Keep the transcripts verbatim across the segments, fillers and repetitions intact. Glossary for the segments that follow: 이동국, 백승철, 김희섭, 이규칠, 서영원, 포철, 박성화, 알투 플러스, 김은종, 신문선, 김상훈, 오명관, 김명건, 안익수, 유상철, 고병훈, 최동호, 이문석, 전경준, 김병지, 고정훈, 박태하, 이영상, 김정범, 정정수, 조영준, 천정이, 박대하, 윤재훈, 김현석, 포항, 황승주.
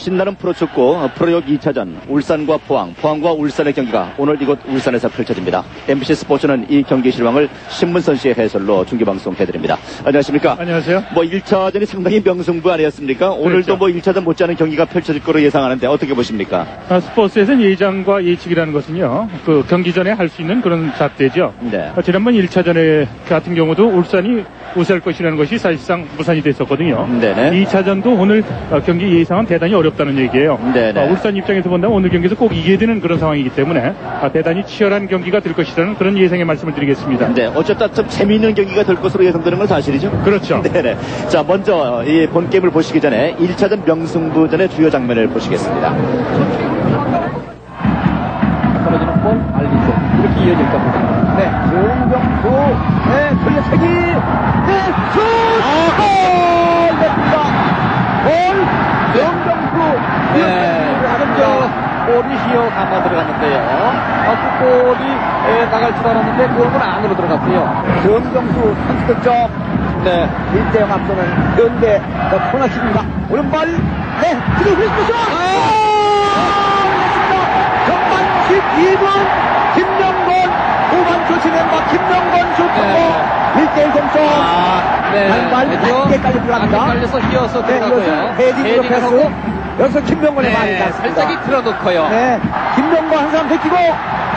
신나는 프로축구 프로리그 이 차전 울산과 포항, 포항과 울산의 경기가 오늘 이곳 울산에서 펼쳐집니다. 엠비씨 스포츠는 이 경기 실황을 신문선 씨의 해설로 중계방송해드립니다. 안녕하십니까? 안녕하세요. 뭐 일 차전이 상당히 명승부 아니었습니까? 그렇죠. 오늘도 뭐 일 차전 못지않은 경기가 펼쳐질 거로 예상하는데 어떻게 보십니까? 아, 스포츠에서는 예장과 예측이라는 것은요, 그 경기 전에 할 수 있는 그런 잣대죠. 네. 아, 지난번 일 차전에 같은 경우도 울산이 우세할 것이라는 것이 사실상 무산이 됐었거든요. 네네. 이 차전도 오늘 경기 예상은 대단히 어렵다는 얘기예요. 네네. 아, 울산 입장에서 본다면 오늘 경기에서 꼭 이겨야 되는 그런 상황이기 때문에 아, 대단히 치열한 경기가 될 것이라는 그런 예상의 말씀을 드리겠습니다. 네, 어쨌든 좀 재미있는 경기가 될 것으로 예상되는 건 사실이죠? 그렇죠. 네네. 자, 먼저 이 본 게임을 보시기 전에 일 차전 명승부전의 주요 장면을 보시겠습니다. 떨어지는 볼, 안익수 이렇게 이어질 겁니다. 네, 정정수, 네, 돌려차기, 네, 슛! 골! 됐습니다. 골! 정정수, 네, 하는 저 골이 휘어 감아 들어갔는데요. 아, 그 골이 예, 나갈 줄 알았는데 그 골은 안으로 들어갔어요. 정정수 선수득점, 네, 일 대 영 앞서는 현대 코너킥입니다. 오른발, 네, 그리고 휘슬! 이 분 김명건 후반 조치멤버 김명건 슛 일 대 일 동점. 한발 단계까지 들어갑니다. 빨려서 휘어서 들어가고요. 헤딩으로 패스. 여기서 김명건의 말이 났습니다. 살짝 들어놓고요. 네, 김명건 한 사람 베끼고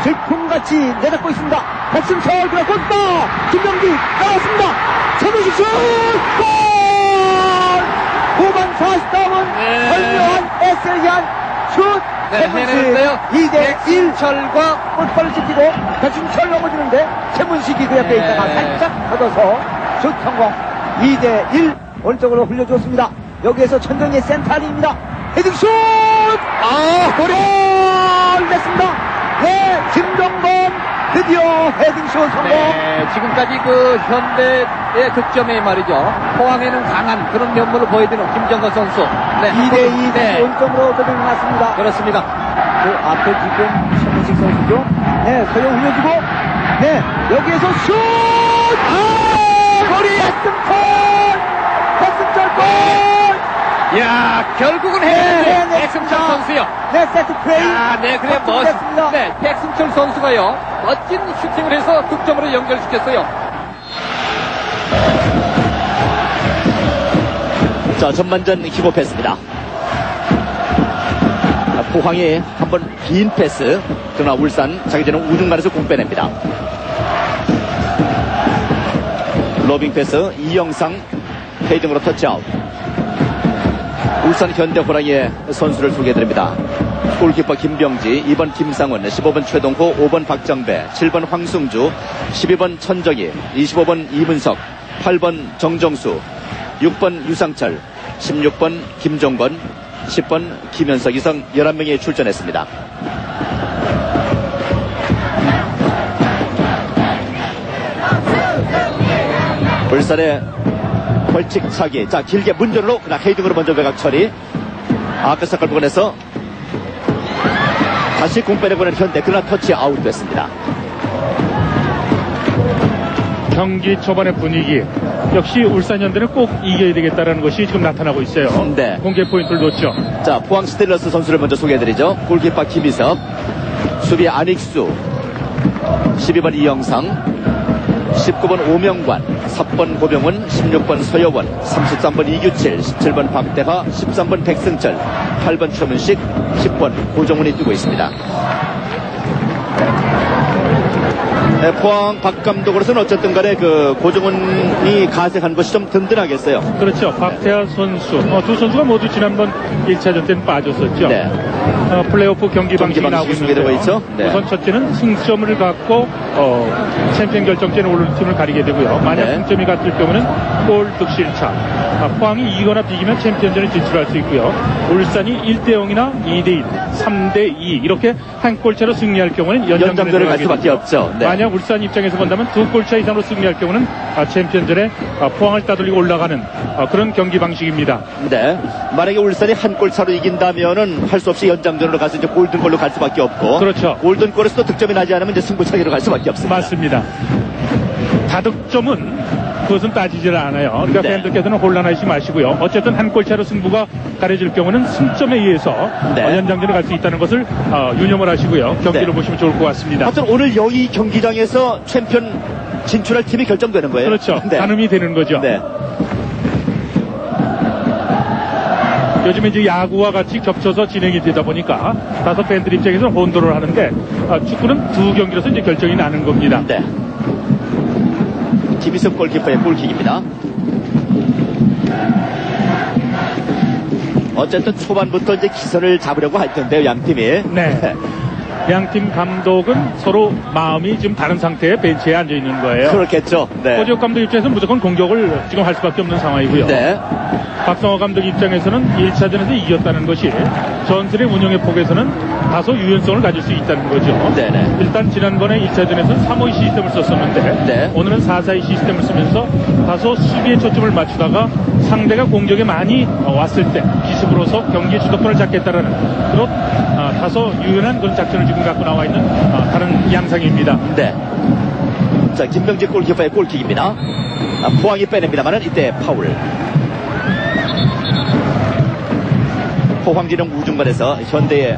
질풍같이 내닫고 있습니다. 백승철 들어갔고 김병지 나왔습니다. 최문식 슛! 골! 후반 사십사 분 절묘한 에셀리안 슛! 네, 해냈어요. 이대 백승철과 골파를 지키고 백승철 넘어지는데 최문식이 그 옆에 있다가 네. 살짝 걷어서 슛 성공. 이 대 일 오른쪽으로 흘려줬습니다. 여기에서 천정희 센터링입니다. 헤딩슛! 아, 골이 됐습니다. 네, 김종건 드디어 헤딩슛 성공. 네, 지금까지 그 현대의 득점에 말이죠. 포항에는 강한 그런 면모를 보여주는 김정건 선수. 네, 이 대 이 대 원점으로 도전이 났습니다. 그렇습니다. 그 앞에 지금 신문식 선수죠. 네, 서영 흘려주고, 네, 여기에서 슛! 아! 골이! 백승철! 백승철 골! 야, 결국은 해냈어요. 네, 백승철 선수요. 네, 세트 플레이. 아, 네, 그래, 멋있습니다. 네, 백승철 선수가요. 멋진 슈팅을 해서 득점으로 연결시켰어요. 자, 전반전 희고 패스입니다. 포항이 한번 긴 패스. 그러나 울산 자기전은 우중간에서 공 빼냅니다. 로빙 패스 이영상 헤딩으로 터치아웃. 울산 현대 호랑이의 선수를 소개해드립니다. 골키퍼 김병지, 이 번 김상훈, 십오 번 최동호, 오 번 박정배, 칠 번 황승주, 십이 번 천정이, 이십오 번 이문석, 팔 번 정정수, 육 번 유상철, 십육 번 김종건, 십 번 김현석 이상 열한 명이 출전했습니다. 울산의 벌칙차기, 자 길게 문전으로 그냥 헤이딩으로 먼저 외곽 처리. 앞에서 걸보내서 다시 공 빼내보낸 현대, 그러나 터치 아웃됐습니다. 경기 초반의 분위기, 역시 울산 현대는 꼭 이겨야 되겠다라는 것이 지금 나타나고 있어요. 네. 공개 포인트를 놓죠. 자, 포항 스틸러스 선수를 먼저 소개해드리죠. 골키퍼 김희섭, 수비 안익수, 십이 번 이영상, 십구 번 오명관, 사 번 고병훈, 십육 번 서영원, 삼십삼 번 이규칠, 십칠 번 박대하, 십삼 번 백승철, 팔 번 최문식, 십 번 고정훈이 뛰고 있습니다. 네, 포항 박 감독으로서는 어쨌든 간에 그 고정훈이 가세한 것이 좀 든든하겠어요. 그렇죠. 박태하 선수, 어, 두 선수가 모두 지난번 일 차전 때는 빠졌었죠. 네. 어, 플레이오프 경기 방식이 나오고 있는데요. 네. 우선 첫째는 승점을 갖고 어, 챔피언 결정전에 오른 팀을 가리게 되고요. 만약 네. 승점이 같을 경우는 골 득실차. 아, 포항이 이기거나 비기면 챔피언전에 진출할 수 있고요. 울산이 일 대 영이나 이 대 일, 삼 대 이 이렇게 한 골차로 승리할 경우는 연장전을 갈 수밖에 없죠. 네. 만약 울산 입장에서 본다면 두 골차 이상으로 승리할 경우는 아, 챔피언전에 아, 포항을 따돌리고 올라가는 아, 그런 경기 방식입니다. 네. 만약에 울산이 한 골차로 이긴다면은 할 수 없이 연장전으로 가서 이제 골든골로 갈 수밖에 없고, 그렇죠. 골든골에서도 득점이 나지 않으면 이제 승부차기로 갈 수밖에 없습니다. 맞습니다. 다득점은 그것은 따지질 않아요. 그러니까 네. 팬들께서는 혼란하시지 마시고요. 어쨌든 한 골차로 승부가 가려질 경우는 승점에 의해서 네. 어, 연장전을 갈 수 있다는 것을 어, 유념을 하시고요. 경기를 네. 보시면 좋을 것 같습니다. 하여튼 오늘 여기 경기장에서 챔피언 진출할 팀이 결정되는 거예요. 그렇죠. 네. 가늠이 되는 거죠. 네. 요즘에 이제 야구와 같이 겹쳐서 진행이 되다 보니까 다섯 팬들 입장에서는 혼돈을 하는데 어, 축구는 두 경기로서 이제 결정이 나는 겁니다. 네. 김희섭 골키퍼의 골킥입니다. 어쨌든 초반부터 이제 기선을 잡으려고 할 텐데요, 양 팀이. 네. 양팀 감독은 서로 마음이 지금 다른 상태의 벤치에 앉아 있는 거예요. 그렇겠죠. 네. 고지혁 감독 입장에서는 무조건 공격을 지금 할 수밖에 없는 상황이고요. 네. 박성화 감독 입장에서는 일 차전에서 이겼다는 것이 전술의 운영의 폭에서는 다소 유연성을 가질 수 있다는 거죠. 네네. 일단 지난번에 일 차전에서 삼 오 이 시스템을 썼었는데 네. 오늘은 사 사 이 시스템을 쓰면서 다소 수비에 초점을 맞추다가 상대가 공격에 많이 왔을 때 기습으로서 경기의 주도권을 잡겠다라는 그런 어, 다소 유연한 그런 작전을 지금 갖고 나와 있는 어, 다른 양상입니다. 네. 자, 김병지 골키퍼의 골킥입니다. 아, 포항이 빼냅니다만은 이때 파울. 포항진영 우중간에서 현대의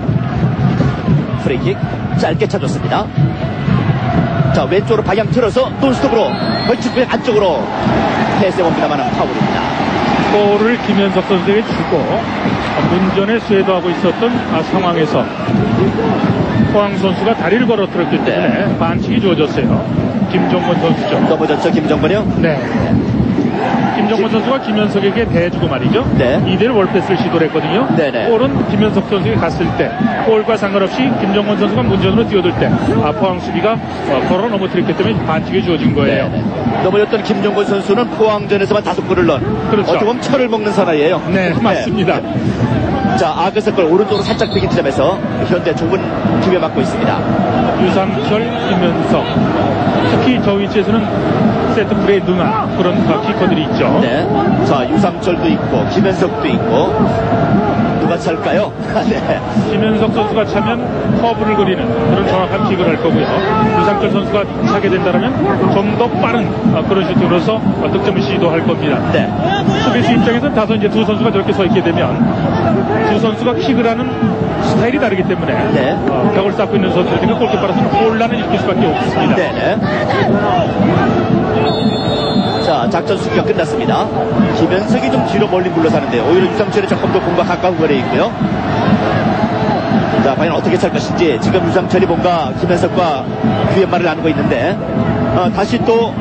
프리킥 짧게 차줬습니다. 자, 왼쪽으로 방향 틀어서 논스톱으로 벌칙부의 안쪽으로 패스해봅니다만은 파울입니다. 골을 김현석 선수에게 주고 문전에 쇄도하고 있었던 상황에서 포항 선수가 다리를 걸어뜨렸기 때문에 네. 반칙이 주어졌어요. 김종권 선수죠. 넘어졌죠, 김종권이요? 네. 김종권 선수가 김현석에게 대주고 말이죠. 네. 이대로 월패스를 시도를 했거든요. 네네. 골은 김현석 선수에게 갔을 때 골과 상관없이 김종권 선수가 문전으로 뛰어들 때 아, 포항 수비가 걸어 넘어뜨렸기 때문에 반칙이 주어진 거예요. 네네. 넘어졌던 김종권 선수는 포항전에서만 다섯 골을 넣은 그렇죠. 어떻게 보면 철을 먹는 사나이예요. 네, 네. 맞습니다. 자, 아그스 골 오른쪽으로 살짝 튀긴 지점에서 현재 좁은 기회 맞고 있습니다. 유상철, 김현석 특히 저 위치에서는 세트플레이 누나 그런 키커들이 있죠. 네. 자, 유상철도 있고 김현석도 있고 누가 찰까요? 네. 김현석 선수가 차면 커브를 그리는 그런 정확한 킥을 할 거고요. 유상철 선수가 차게 된다면 좀 더 빠른 그런 슈팅으로서 득점을 시도할 겁니다. 네. 수비수 입장에서는 다소 이제 두 선수가 저렇게 서 있게 되면 두 선수가 킥을 하는 스타일이 다르기 때문에 네. 어, 벽을 쌓고 있는 선수들은 골키퍼로서는 혼란을 일으킬 수밖에 없습니다. 네. 네. 자, 작전 수비가 끝났습니다. 김현석이 좀 뒤로 멀리 물러사는데 오히려 유상철이 조금 더 공과 가까운 거리에 있고요. 자, 과연 어떻게 찰 것인지 지금 유상철이 뭔가 김현석과 귀의 말을 나누고 있는데 어, 다시 또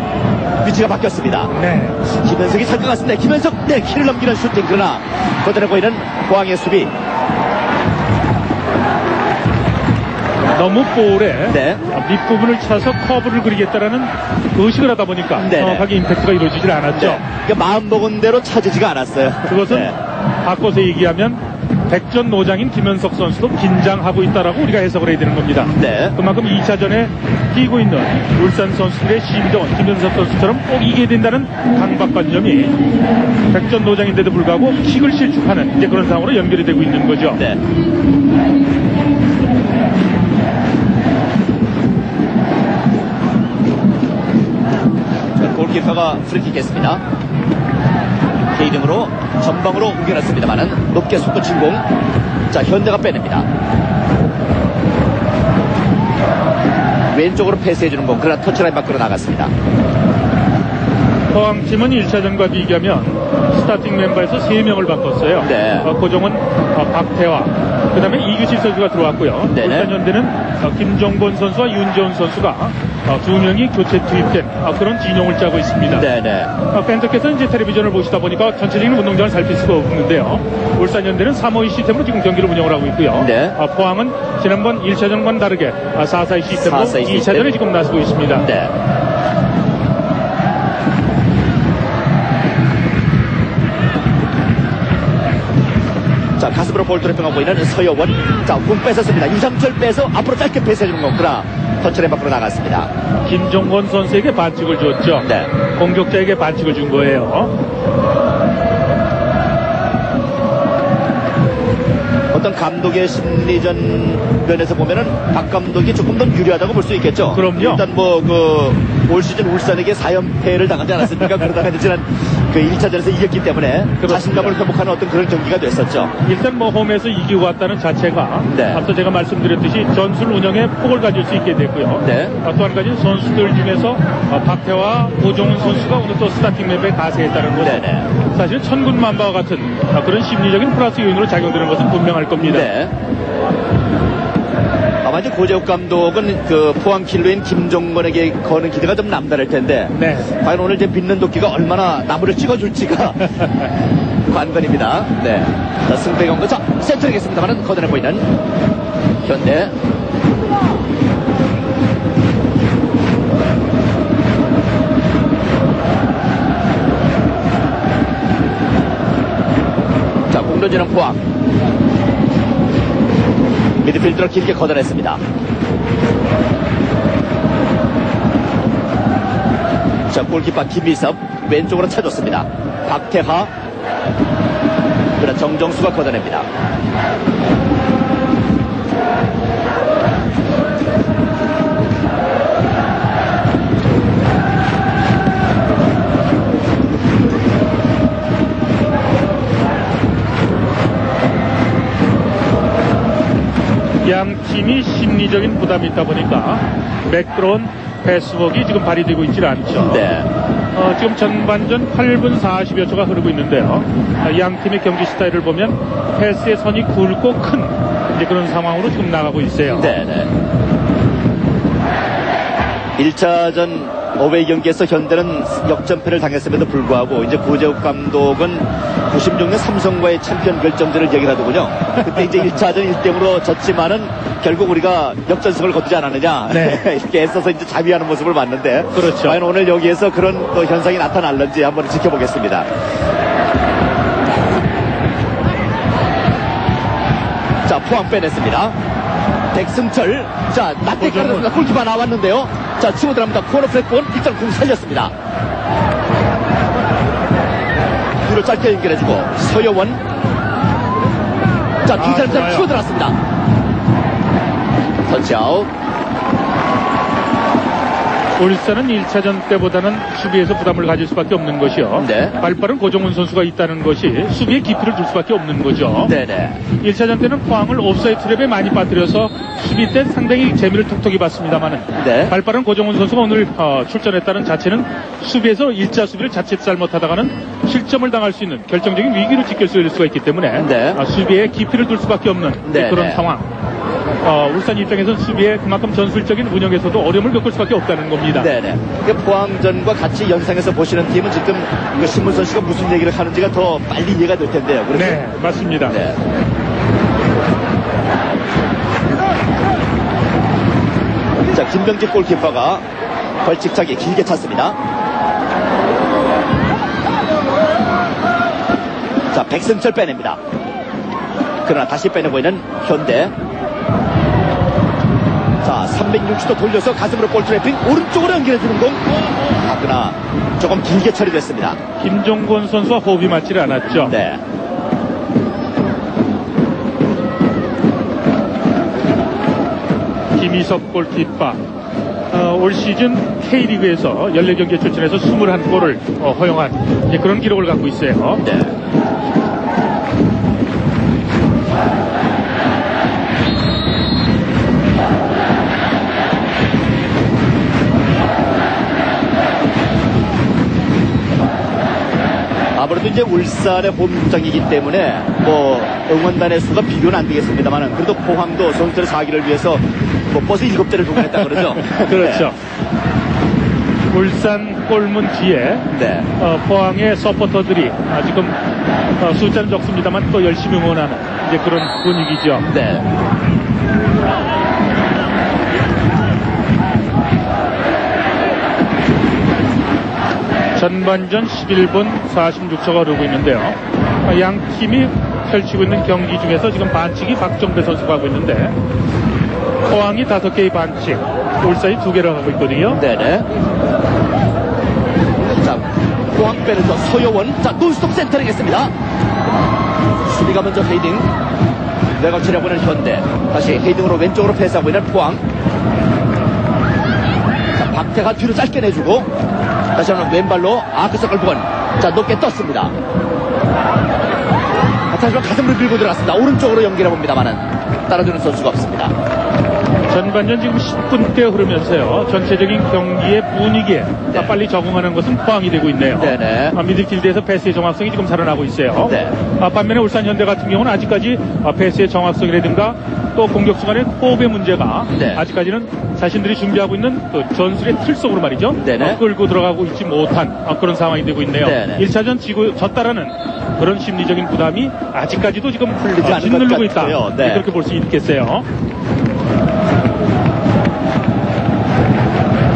위치가 바뀌었습니다. 네. 김현석이 찰 것 같습니다. 김현석, 네, 키를 넘기는 슈팅. 그러나 거들어고 있는 포항의 수비. 너무 볼에 네. 밑부분을 차서 커브를 그리겠다라는 의식을 하다 보니까 네네. 정확하게 임팩트가 이루어지질 않았죠. 네. 그러니까 마음먹은 대로 차지지가 않았어요. 그것은 네. 바꿔서 얘기하면 백전노장인 김현석 선수도 긴장하고 있다라고 우리가 해석을 해야 되는 겁니다. 네. 그만큼 이 차전에 뛰고 있는 울산 선수들의 심정은 김현석 선수처럼 꼭 이겨야 된다는 강박관념이 백전노장인데도 불구하고 킥을 실축하는 이제 그런 상황으로 연결이 되고 있는 거죠. 네. 골키퍼가 프리킥 했습니다. K등으로 전방으로 옮겨놨습니다만은 높게 속도 침공. 자, 현대가 빼냅니다. 왼쪽으로 패스해주는 공. 그러나 터치라인 밖으로 나갔습니다. 포항팀은 일 차전과 비교하면 스타팅 멤버에서 세 명을 바꿨어요. 네. 어, 고정훈, 어, 박태화, 그 다음에 이규칠 선수가 들어왔고요. 울산현대는 어, 김종건 선수와 윤재훈 선수가 어, 두 명이 교체 투입된 어, 그런 진영을 짜고 있습니다. 네네. 어, 팬들께서는 이제 텔레비전을 보시다 보니까 전체적인 운동장을 살필 수가 없는데요. 울산현대는 삼 오 이 시스템으로 지금 경기를 운영을 하고 있고요. 네. 어, 포항은 지난번 일 차전과는 다르게 어, 사 사 이 시스템으로 이 차전에 시스템. 지금 나서고 있습니다. 네. 자, 가슴으로 볼 트래핑하고 있는 서영원. 자, 공 뺏었습니다. 유상철 빼서 앞으로 짧게 패스해주는 건 그러나 터치라인 밖으로 나갔습니다. 김종권 선수에게 반칙을 줬죠. 네. 공격자에게 반칙을 준 거예요. 어떤 감독의 심리전 면에서 보면은 박 감독이 조금 더 유리하다고 볼 수 있겠죠. 그럼요. 일단 뭐 그 올 시즌 울산에게 사 연패를 당하지 않았습니까? 그러다가 이제 지난 그 일 차전에서 이겼기 때문에 그렇습니다. 자신감을 회복하는 어떤 그런 경기가 됐었죠. 일단 뭐 홈에서 이기고 왔다는 자체가 네. 앞서 제가 말씀드렸듯이 전술 운영에 폭을 가질 수 있게 됐고요. 네. 또 한 가지 선수들 중에서 박태와 고정훈 선수가 오늘 또 스타팅 맵에 가세했다는 것은 네네. 사실 천군만마와 같은 그런 심리적인 플러스 요인으로 작용되는 것은 분명할 겁니다. 네. 아마 이제 고재욱 감독은 그 포항 킬로인 김종건에게 거는 기대가 좀 남다를 텐데 네. 과연 오늘 이제 빛는 도끼가 얼마나 나무를 찍어줄지가 관건입니다. 네. 자, 승패 경고 자 센터이겠습니다만 거들어 보이는 현대. 자 공전지는 포항. 미드필드로 깊게 걷어냈습니다. 자, 골키퍼 김희섭 왼쪽으로 차줬습니다. 박태하 그러나 정정수가 걷어냅니다. 양 팀이 심리적인 부담이 있다 보니까 매끄러운 패스웍이 지금 발휘되고 있지 않죠. 네. 어, 지금 전반전 팔 분 사십여 초가 흐르고 있는데요. 어, 양 팀의 경기 스타일을 보면 패스의 선이 굵고 큰 이제 그런 상황으로 지금 나가고 있어요. 네, 네. 일 차전 어웨이 경기에서 현대는 역전패를 당했음에도 불구하고 이제 고재욱 감독은 구십육 년 삼성과의 챔피언 결정전을 얘기를 하더군요. 그때 이제 일 차전 일 대 영으로 졌지만은 결국 우리가 역전승을 거두지 않았느냐 네. 이렇게 애써서 이제 자비하는 모습을 봤는데 그렇죠. 과연 오늘 여기에서 그런 또 현상이 나타날는지 한번 지켜보겠습니다. 자 포항 빼냈습니다. 백승철 자 낙대가로 골키퍼 나왔는데요. 자 치고 들어갑니다. 코너 플랫폼 일단 공 살렸습니다. 뒤로 짧게 연결해주고 서영원 자 두 사람 다 치고 들어왔습니다. 선치아웃. 울산은 일 차전 때보다는 수비에서 부담을 가질 수밖에 없는 것이요. 네. 발빠른 고정훈 선수가 있다는 것이 수비에 깊이를 줄 수밖에 없는 거죠. 네네. 일 차전 때는 포항을 옵사이드 트랩에 많이 빠뜨려서 수비 때 상당히 재미를 톡톡히 봤습니다만은 네. 발빠른 고정훈 선수가 오늘 어, 출전했다는 자체는 수비에서 일자 수비를 자칫 잘못하다가는 실점을 당할 수 있는 결정적인 위기를 직결될 수가 있기 때문에 네. 어, 수비에 깊이를 둘 수밖에 없는 네. 그런 네. 상황. 어, 울산 입장에서는 수비에 그만큼 전술적인 운영에서도 어려움을 겪을 수밖에 없다는 겁니다. 네네. 포항전과 같이 연상해서 보시는 팀은 지금 신문선 씨가 무슨 얘기를 하는지가 더 빨리 이해가 될 텐데요. 그렇죠? 네, 맞습니다. 네. 자, 김병지 골키퍼가 벌칙차게 길게 찼습니다. 자, 백승철 빼냅니다. 그러나 다시 빼내고 있는 현대. 자, 삼백육십 도 돌려서 가슴으로 볼 트래핑 오른쪽으로 연결해주는 공. 아, 그러나 조금 길게 처리됐습니다. 김종권 선수와 호흡이 맞지 않았죠. 네. 김희섭 골키퍼. 어, 올 시즌 K리그에서 십사 경기에 출전해서 이십일 골을 어, 허용한 이제 그런 기록을 갖고 있어요. 네. 아무래도 이제 울산의 홈구장이기 때문에 뭐 응원단의 수가 비교는 안 되겠습니다만 그래도 포항도 선수들의 사기를 위해서 뭐 버스 일곱 대를 동원했다 그러죠. 그렇죠. 네. 울산 골문 뒤에 네. 어, 포항의 서포터들이 아, 지금 어, 숫자는 적습니다만 또 열심히 응원하는 이제 그런 분위기죠. 네. 전반전 십일 분 사십육 초가 흐르고 있는데요. 양 팀이 펼치고 있는 경기 중에서 지금 반칙이 박정배 선수가 하고 있는데 포항이 다섯 개의 반칙, 울산이 두 개를 하고 있거든요. 네네. 자, 포항 빼면서 서여원, 자, 논스톱 센터링했습니다. 수비가 먼저 헤이딩, 외곽치려 보는 현대. 다시 헤이딩으로 왼쪽으로 패스하고 있는 포항. 박태가 뒤로 짧게 내주고 다시 한번 왼발로 아크서클 번. 자, 높게 떴습니다. 다시 한번 가슴으로 밀고 들어갔습니다. 오른쪽으로 연결해봅니다만은 따라주는 선수가 없습니다. 전반전 지금 십 분대 흐르면서요. 전체적인 경기의 분위기에 네. 빨리 적응하는 것은 포항이 되고 있네요. 네네. 아, 미드필드에서 패스의 정확성이 지금 살아나고 있어요. 네. 아, 반면에 울산 현대 같은 경우는 아직까지 아, 패스의 정확성이라든가 또 공격수 간의 호흡의 문제가 네. 아직까지는 자신들이 준비하고 있는 그 전술의 틀 속으로 말이죠. 아, 끌고 들어가고 있지 못한 아, 그런 상황이 되고 있네요. 네네. 일 차전 지고 졌다라는 그런 심리적인 부담이 아직까지도 지금 풀리지 아, 짓누르고 있다. 네. 그렇게 볼 수 있겠어요.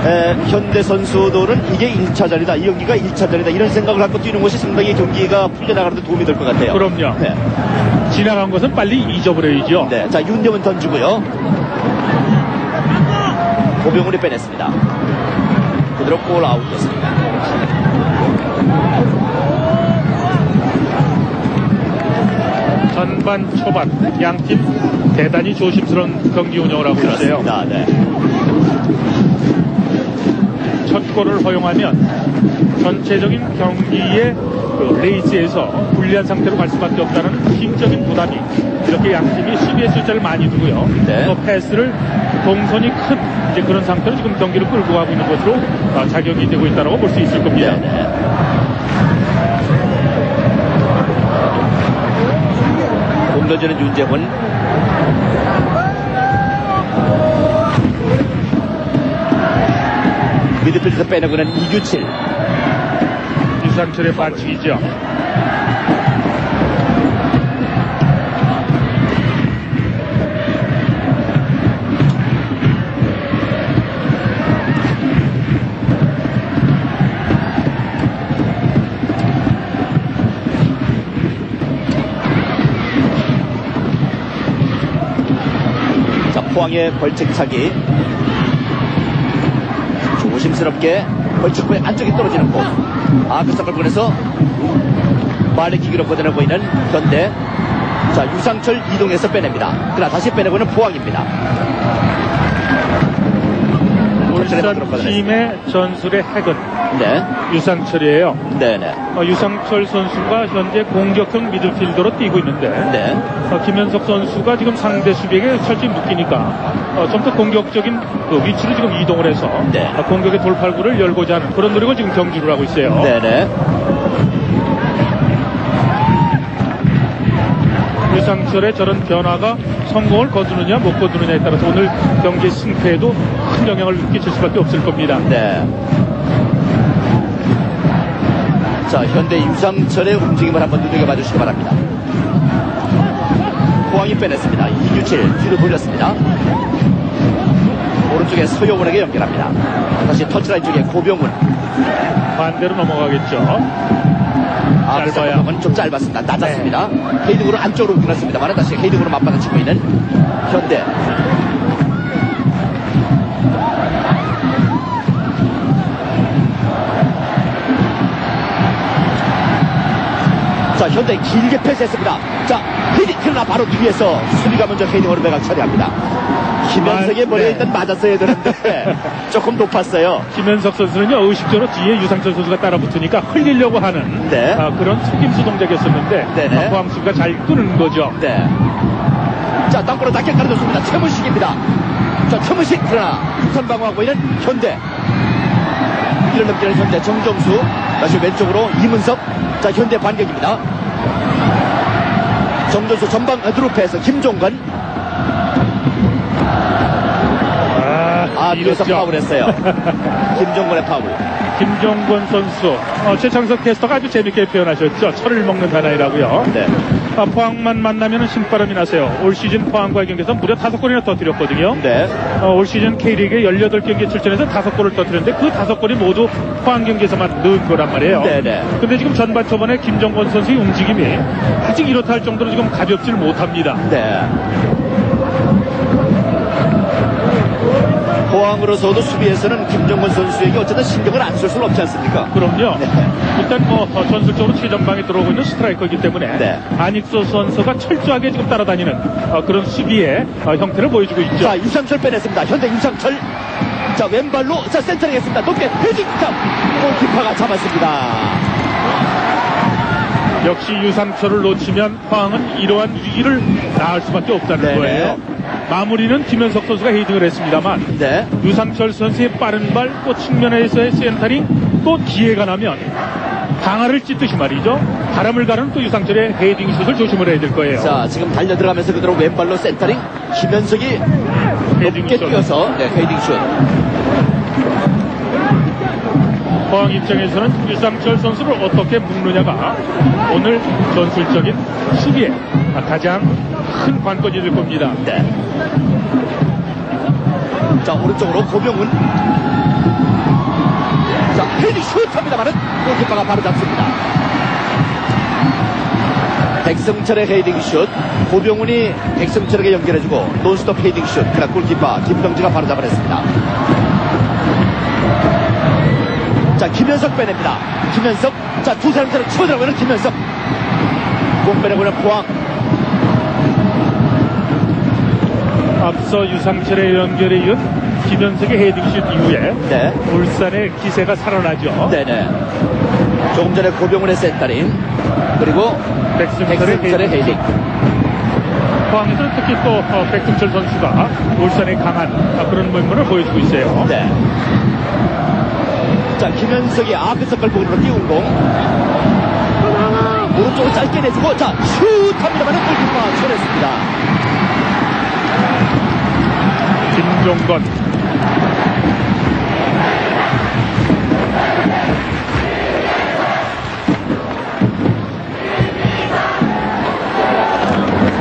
에, 현대 선수들은 이게 일 차전이다. 이 경기가 일 차전이다. 이런 생각을 갖고 뛰는 것이 상당히 경기가 풀려나가는 데 도움이 될 것 같아요. 그럼요. 네. 지나간 것은 빨리 잊어버려야죠. 네. 자, 윤재훈 던지고요. 고병훈이 빼냈습니다. 그대로 골 아웃됐습니다. 전반 초반 양팀 대단히 조심스러운 경기 운영을 하고 있어요. 네. 첫 골을 허용하면 전체적인 경기의 그 레이스에서 불리한 상태로 갈 수밖에 없다는 심적인 부담이 이렇게 양팀이 수비의 숫자를 많이 두고요. 네. 또 패스를 동선이 큰 이제 그런 상태로 지금 경기를 끌고 가고 있는 것으로 작용이 되고 있다고 볼 수 있을 겁니다. 옮겨주는 윤재훈. 미드필드에서 빼내고는 이규칠. 유상철의 반칙이죠. 자, 포항의 벌칙차기. 조심스럽게 벌칙구의 안쪽에 떨어지는 공. 아크서클 보내서 말의 기기로 걷어내고 있는 현대. 자, 유상철 이동해서 빼냅니다. 그러나 다시 빼내고는 포항입니다. 울산팀의 전술의 핵은 네. 유상철이에요. 네네. 어, 유상철 선수가 현재 공격형 미드필더로 뛰고 있는데 네. 어, 김현석 선수가 지금 상대 수비에게 철저히 묶이니까 어, 좀 더 공격적인 그 위치로 지금 이동을 해서 네. 어, 공격의 돌팔구를 열고자 하는 그런 노력을 지금 경주를 하고 있어요. 네네. 유상철의 저런 변화가 성공을 거두느냐 못 거두느냐에 따라서 오늘 경기 승패에도 큰 영향을 끼칠 수밖에 없을 겁니다. 네. 자, 현대 유상철의 움직임을 한번 눈여겨봐 주시기 바랍니다. 포항이 빼냈습니다. 이규칠 뒤로 돌렸습니다. 오른쪽에 서영원에게 연결합니다. 다시 터치라인 쪽에 고병훈. 반대로 넘어가겠죠. 아, 짧아요. 좀 짧았습니다. 낮았습니다. 헤이딩으로 네. 안쪽으로 끊었습니다만 다시 헤이딩으로 맞받아치고 있는 현대. 자, 현대 길게 패스했습니다. 자, 헤이딩 그러나 바로 뒤에서 수비가 먼저 헤이딩으로 매각 처리합니다. 김현석의 머리에 네. 일단 맞았어야 되는데 조금 높았어요. 김현석 선수는요 의식적으로 뒤에 유상철 선수가 따라붙으니까 흘리려고 하는 네. 아, 그런 속임수 동작이었었는데 포항 수비가 잘 끄는 거죠. 네. 자, 땅골로 낮게 깔아줬습니다. 최문식입니다. 자, 최문식 그러나 선방하고 있는 현대. 이를 넘기는 현대 정정수. 다시 왼쪽으로 이문석. 자, 현대 반격입니다. 정정수 전방 드루프에서 김종건. 아, 뒤에서 파울 했어요. 김종권의 파울. 김종권 선수. 어, 최창석 캐스터가 아주 재밌게 표현하셨죠. 철을 먹는 사나이라고요. 네. 아, 포항만 만나면 신바람이 나세요. 올 시즌 포항과의 경기에서 무려 다섯 골이나 터뜨렸거든요. 네. 어, 올 시즌 K리그에 열여덟 경기에 출전해서 다섯 골을 터뜨렸는데 그 다섯 골이 모두 포항 경기에서만 넣은 거란 말이에요. 네네. 근데 지금 전반 초반에 김종권 선수의 움직임이 아직 이렇다 할 정도로 지금 가볍질 못합니다. 네. 포항으로서도 수비에서는 김정범 선수에게 어쨌든 신경을 안 쓸 수는 없지 않습니까? 그럼요. 네. 일단 뭐 전술적으로 최전방에 들어오고 있는 스트라이커이기 때문에 네. 안익수 선수가 철저하게 지금 따라다니는 그런 수비의 형태를 보여주고 있죠. 자, 유상철 빼냈습니다. 현대 유상철. 자, 왼발로, 자, 센터링 했습니다. 높게 헤딩, 자, 골키퍼가 잡았습니다. 역시 유상철을 놓치면 포항은 이러한 위기를 낳을 수밖에 없다는 네네. 거예요. 마무리는 김현석 선수가 헤딩을 했습니다만 네. 유상철 선수의 빠른 발, 또 측면에서의 센터링, 또 기회가 나면 방아를 찢듯이 말이죠. 바람을 가는 또 유상철의 헤딩 슛을 조심을 해야 될 거예요. 자, 지금 달려 들어가면서 그대로 왼발로 센터링, 김현석이 높게 뛰어서 네, 헤딩 슛. 포항 입장에서는 유상철 선수를 어떻게 묶느냐가 오늘 전술적인 수비에 가장 큰 관건이 될 겁니다. 네. 자, 오른쪽으로 고병훈. 자, 헤딩 슛합니다만은 골키퍼가 바로 잡습니다. 백승철의 헤딩 슛. 고병훈이 백승철에게 연결해주고 논스톱 헤딩 슛. 그러나 골키퍼 김병지가 바로 잡아냈습니다. 자, 김현석 빼냅니다. 김현석. 자, 두 사람 사이로 치고 들어가는 김현석. 못 빼내고는 포항. 앞서 유상철의 연결에 이은 김현석의 헤딩슛 이후에 네. 울산의 기세가 살아나죠. 네네. 조금 전에 고병훈의 센터링 그리고 백승철의, 백승철의 헤딩. 헤딩. 포항에서는 특히 또 백승철 선수가 울산의 강한 그런 모습을 보여주고 있어요. 네. 자, 김현석이 앞에서 걸복으로 띄운 공. 오른쪽으로 짧게 내주고, 자, 슛! 합니다만은 골키퍼가 쳐냈습니다. 김종건.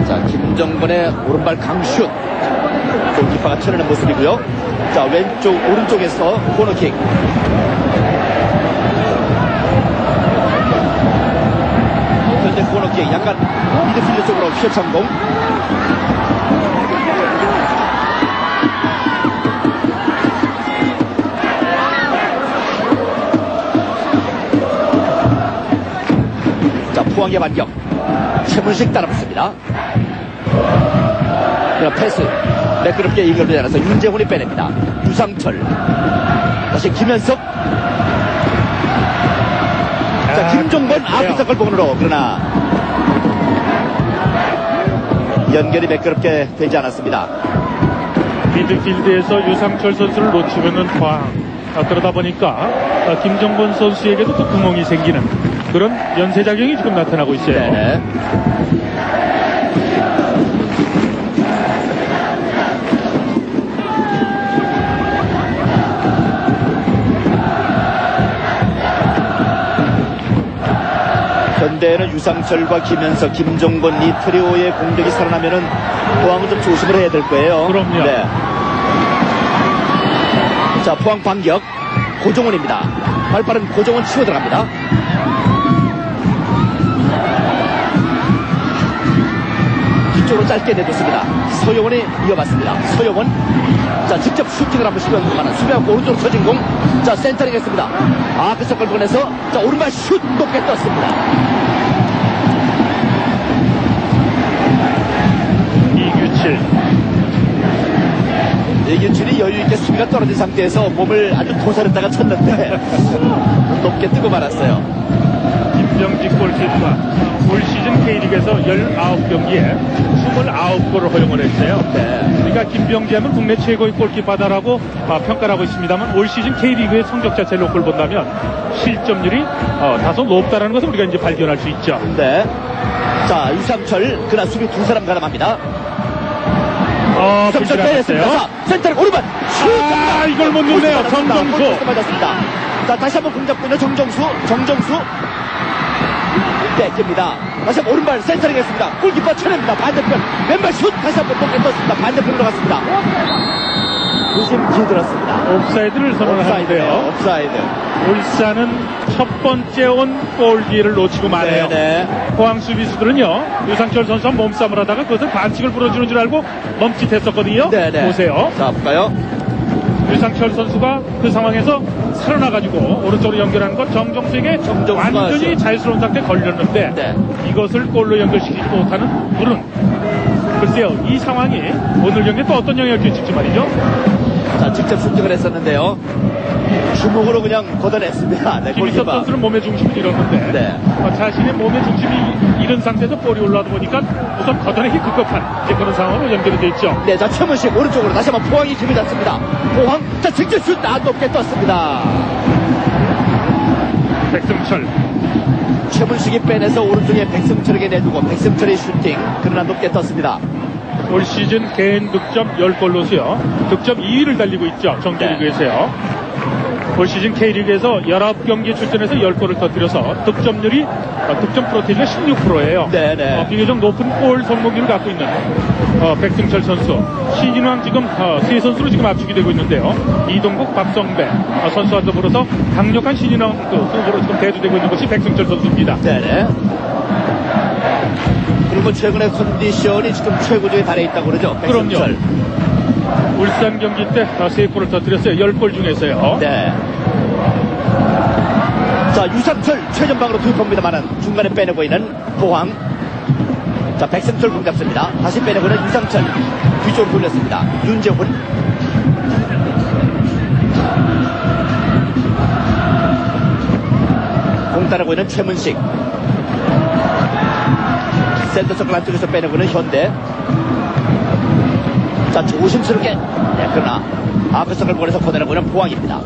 자, 김종건의 오른발 강슛. 골키퍼가 쳐내는 모습이고요. 자, 왼쪽, 오른쪽에서 코너킥. 현재 코너킥 약간 미드필드 쪽으로 피해 성공. 자, 포항의 반격. 최문식 따라붙습니다. 패스. 매끄럽게 이걸로 알아서 윤재훈이 빼냅니다. 유상철. 다시 김현석. 자, 김종건 앞에서 걸봉으로. 그러나 연결이 매끄럽게 되지 않았습니다. 미드필드에서 유상철 선수를 놓치면은 포항. 아, 그러다 보니까 아, 김종건 선수에게도 또 구멍이 생기는 그런 연쇄작용이 지금 나타나고 있어요. 네네. 현대에는 유상철과 김현석, 김종건 이 트리오의 공격이 살아나면은 포항은 좀 조심을 해야 될 거예요. 그럼요. 네. 자, 포항 반격 고정훈입니다. 발빠른 고정훈 치고 들어갑니다. 뒤쪽으로 짧게 내줬습니다. 서영원이 이어봤습니다. 서영원. 자, 직접 슈팅을 한번 시도하는 수비하고 오른쪽으로 쳐진 공. 자, 센터링 했습니다. 아, 그 속을 보내서 자, 오른발 슛 높게 떴습니다. 이규칠. 이규칠이 여유있게 수비가 떨어진 상태에서 몸을 아주 도살했다가 쳤는데 높게 뜨고 말았어요. 김병지 골키퍼. 올 시즌 K리그에서 열아홉 경기에 스물아홉 골을 허용을 했어요. 네. 그러니까 김병지 하면 국내 최고의 골키퍼다라고 아, 평가를 하고 있습니다만 올 시즌 K리그의 성적 자체를 놓고 본다면 실점률이 어, 다소 높다라는 것을 우리가 이제 발견할 수 있죠. 네. 자, 유상철, 그나 수비 두 사람 가담합니다. 어, 유상철 빼냈습니다. 센터를 오른발. 아, 이걸 못 넣네요. 정정수. 자, 다시 한번 공잡군요. 정정수. 정정수. 뺏깁니다. 다시 한번 오른발 센터링 했습니다. 골키퍼 쳐냅니다. 반대편 왼발 슛 다시 한번 높게 떴습니다. 반대편으로 갔습니다. 무심 뒤들었습니다. 옵사이드를 선언하는데요. 옵사이드. 울산은 첫 번째 온 골기를 놓치고 마네요. 포항 수비수들은요. 유상철 선수와 몸싸움을 하다가 그것을 반칙을 불어주는 줄 알고 멈칫했었거든요. 네네. 보세요. 자, 볼까요? 유상철 선수가 그 상황에서 살아나가지고 오른쪽으로 연결하는 것 정정수에게 완전히 하죠. 자유스러운 상태에 걸렸는데 네. 이것을 골로 연결시키지 못하는 물은 글쎄요, 이 상황이 오늘 경기에 또 어떤 영향을 끼칠지 말이죠. 자, 직접 습격을 했었는데요. 주먹으로 그냥 걷어냈습니다. 네, 김희섭 선수는 몸의 중심을 잃었는데 네. 자신의 몸의 중심이 잃은 상태에서 볼이 올라오다 보니까 우선 걷어내기 급급한 이제 그런 상황으로 연결이 돼 있죠. 네, 자 최문식 오른쪽으로 다시 한번 포항이 힘을 잡습니다. 포항, 자 직접 슛 아, 높게 떴습니다. 백승철. 최문식이 빼내서 오른쪽에 백승철에게 내주고 백승철의 슈팅 그러나 높게 떴습니다. 올 시즌 개인 득점 십 골로서요. 득점 이 위를 달리고 있죠. 정규리그에서요. 네. 올 시즌 K리그에서 십구 경기 출전해서 십 골을 터뜨려서 득점률이 어, 득점 프로테이지가 십육 퍼센트예요. 네, 네. 어, 비교적 높은 골 성공률을 갖고 있는 어, 백승철 선수. 신인왕 지금 어, 세 선수로 지금 압축이 되고 있는데요. 이동국, 박정배 어, 선수와 더불어서 강력한 신인왕 후보로 지금 대두되고 있는 것이 백승철 선수입니다. 네, 네. 그리고 최근의 컨디션이 지금 최고조에 달해 있다고 그러죠. 백승철. 그럼요. 울산 경기 때 세 골을 터뜨렸어요. 십 골 중에서요. 네. 자, 유상철 최전방으로 투입합니다만은 중간에 빼내고 있는 포항. 자, 백승철 공 잡습니다. 다시 빼내고 있는 유상철. 뒤쪽으로 돌렸습니다. 윤재훈. 공 따라고 있는 최문식. 센터서클 안쪽에서 빼내고는 현대. 자, 조심스럽게. 네, 그러나 앞에서클 보내서 보내라고 하는 포항입니다.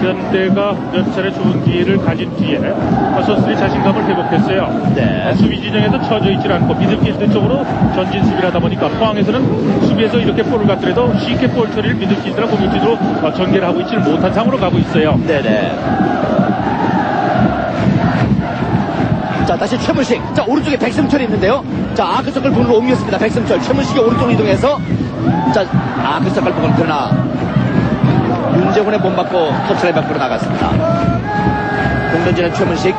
현대가 몇 차례 좋은 기회를 가진 뒤에 선수들이 자신감을 회복했어요. 네. 수비 진영에서 처져 있질 않고 미드필드 쪽으로 전진 수비를 하다 보니까 포항에서는 수비에서 이렇게 볼을 갖더라도 쉽게 볼 처리를 미드필드랑 공격진으로 전개를 하고 있지를 못한 상황으로 가고 있어요. 네네. 자, 다시 최문식. 자, 오른쪽에 백승철이 있는데요. 자, 아크서클 부분으로 옮겼습니다. 백승철. 최문식이 오른쪽으로 이동해서. 자, 아크서클 부분. 그러나, 윤재훈의 몸 받고 터치라인 밖으로 나갔습니다. 공 던지는 최문식.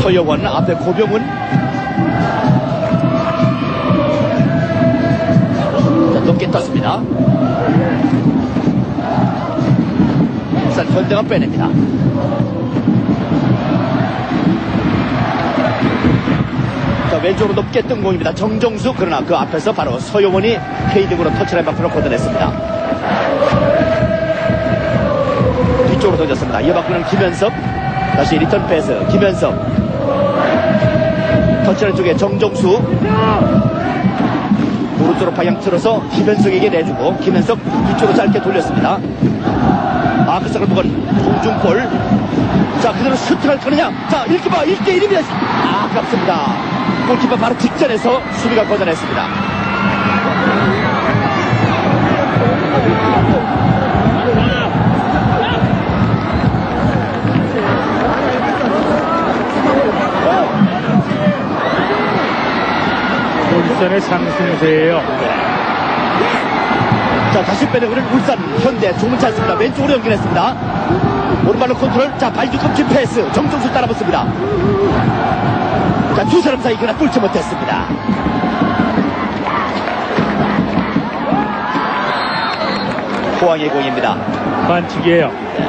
서영원. 앞에 고병훈. 자, 높게 떴습니다. 현대가 빼냅니다. 자, 왼쪽으로 높게 뜬 공입니다. 정정수. 그러나 그 앞에서 바로 서용원이 K등으로 터치라인 밖으로 걷어냈습니다. 뒤쪽으로 던졌습니다. 이어받고는 김현석. 다시 리턴 패스. 김현석. 터치라인 쪽에 정정수. 오른쪽으로 방향 틀어서 김현석에게 내주고 김현석 뒤쪽으로 짧게 돌렸습니다. 아크서클 부근 공중볼. 자, 그대로 슈팅할 거느냐. 자, 이렇게 봐. 일 대 일입니다. 아, 아깝습니다. 골키퍼 바로 직전에서 수비가 거절했습니다. 울산의 상승세예요. 자, 다시 빼내고는 울산 현대 조문 찬스입니다. 왼쪽으로 연결했습니다. 오른발로 컨트롤. 자, 발 뒤꿈치 패스. 정정수 따라붙습니다. 자, 두 사람 사이 그러나 뚫지 못했습니다. 포항의 공입니다. 반칙이에요. 네.